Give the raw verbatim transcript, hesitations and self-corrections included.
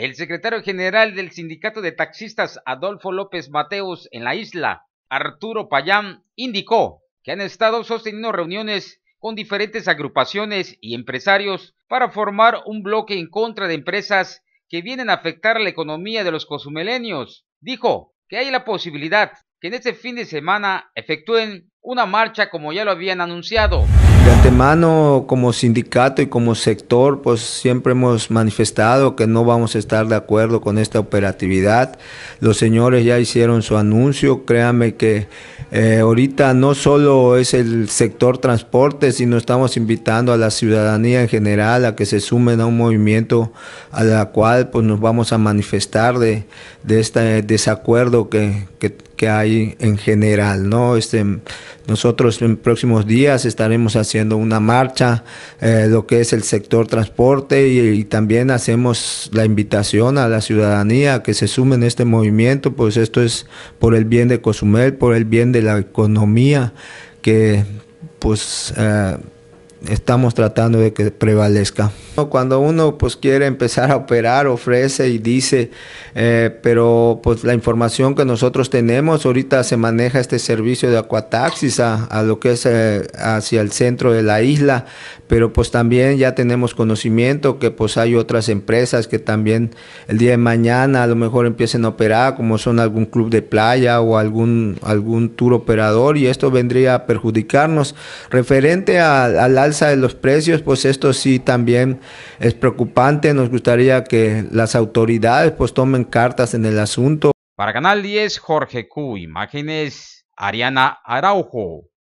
El secretario general del sindicato de taxistas Adolfo López Mateos en la isla, Arturo Payán, indicó que han estado sosteniendo reuniones con diferentes agrupaciones y empresarios para formar un bloque en contra de empresas que vienen a afectar la economía de los cozumeleños. Dijo que hay la posibilidad que en este fin de semana efectúen una marcha como ya lo habían anunciado. De antemano, como sindicato y como sector, pues siempre hemos manifestado que no vamos a estar de acuerdo con esta operatividad. Los señores ya hicieron su anuncio. Créanme que eh, ahorita no solo es el sector transporte, sino estamos invitando a la ciudadanía en general a que se sumen a un movimiento a la cual pues nos vamos a manifestar de, de este desacuerdo que, que, que hay en general, ¿no? Este, nosotros en próximos días estaremos haciendo una marcha, eh, lo que es el sector transporte, y, y también hacemos la invitación a la ciudadanía a que se sumen a este movimiento, pues esto es por el bien de Cozumel, por el bien de la economía, que pues eh, estamos tratando de que prevalezca. Cuando uno pues quiere empezar a operar, ofrece y dice, eh, pero pues la información que nosotros tenemos, ahorita se maneja este servicio de acuataxis a, a lo que es eh, hacia el centro de la isla, pero pues también ya tenemos conocimiento que pues hay otras empresas que también el día de mañana a lo mejor empiecen a operar, como son algún club de playa o algún, algún tour operador, y esto vendría a perjudicarnos. Referente al alza de los precios, pues esto sí también es preocupante. Nos gustaría que las autoridades pues tomen cartas en el asunto. Para Canal diez, Jorge Cu, imágenes Ariana Araujo.